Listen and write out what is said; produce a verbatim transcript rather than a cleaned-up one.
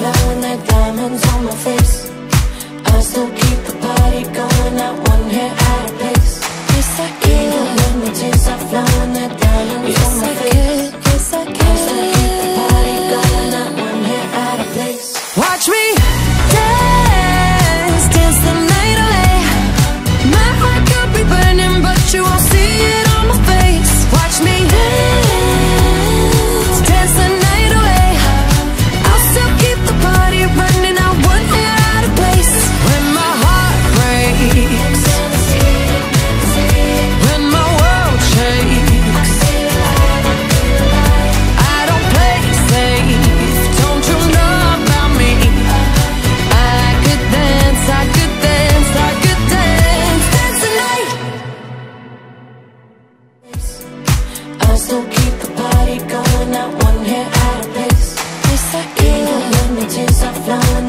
flowing like diamonds on my face. I still keep the party going, not one hair out of place. Yes, I can. Images are flowing like diamonds yes, on my I face. Could. Yes, I can. I still keep the party going, not one hair out of place. Watch me dance, dance the night away. My heart could be burning, but you won't see it on my face. Watch me dance. Flowing